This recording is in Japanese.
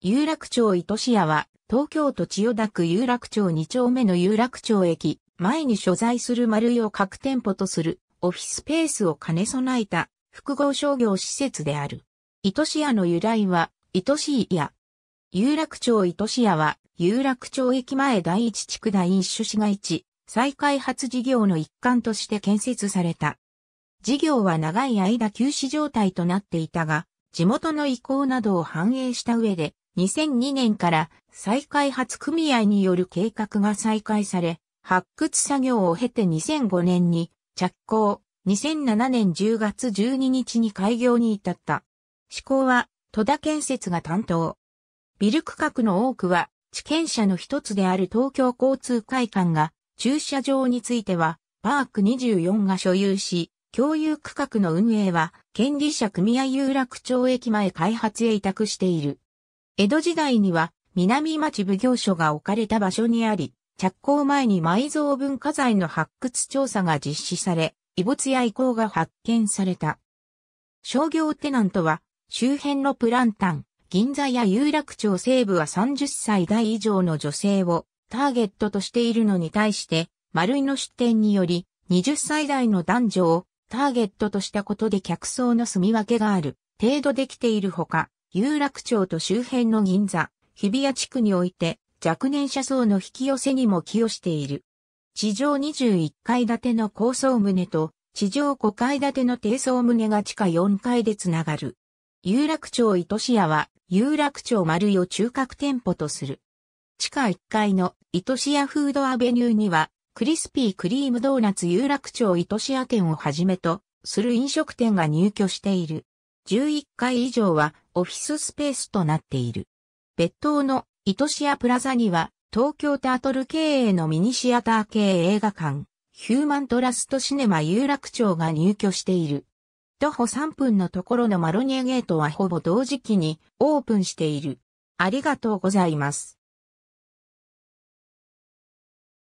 有楽町糸市屋は、東京都千代田区有楽町2丁目の有楽町駅、前に所在するマルイを各店舗とする、オフィススペースを兼ね備えた、複合商業施設である。糸市屋の由来は、糸市屋。有楽町糸市屋は、有楽町駅前第一地区第一種市街地、再開発事業の一環として建設された。事業は長い間休止状態となっていたが、地元の意向などを反映した上で、2002年から再開発組合による計画が再開され、発掘作業を経て2005年に着工、2007年10月12日に開業に至った。施工は戸田建設が担当。ビル区画の多くは地権者の一つである東京交通会館が、駐車場についてはパーク24が所有し、共有区画の運営は権利者組合有楽町駅前開発へ委託している。江戸時代には南町奉行所が置かれた場所にあり、着工前に埋蔵文化財の発掘調査が実施され、遺物や遺構が発見された。商業テナントは周辺のプランタン、銀座や有楽町西部は30歳代以上の女性をターゲットとしているのに対して、マルイの出店により20歳代の男女をターゲットとしたことで客層の住み分けがある程度できているほか、有楽町と周辺の銀座、日比谷地区において若年者層の引き寄せにも寄与している。地上21階建ての高層棟と地上5階建ての低層棟が地下4階でつながる。有楽町糸市屋は有楽町マルイを中核店舗とする。地下1階の糸市屋フードアベニューにはクリスピークリームドーナツ有楽町糸市屋店をはじめとする飲食店が入居している。11階以上はオフィススペースとなっている。別棟の糸市屋プラザには東京タートル経営のミニシアター系映画館、ヒューマントラストシネマ有楽町が入居している。徒歩3分のところのマロニエゲートはほぼ同時期にオープンしている。ありがとうございます。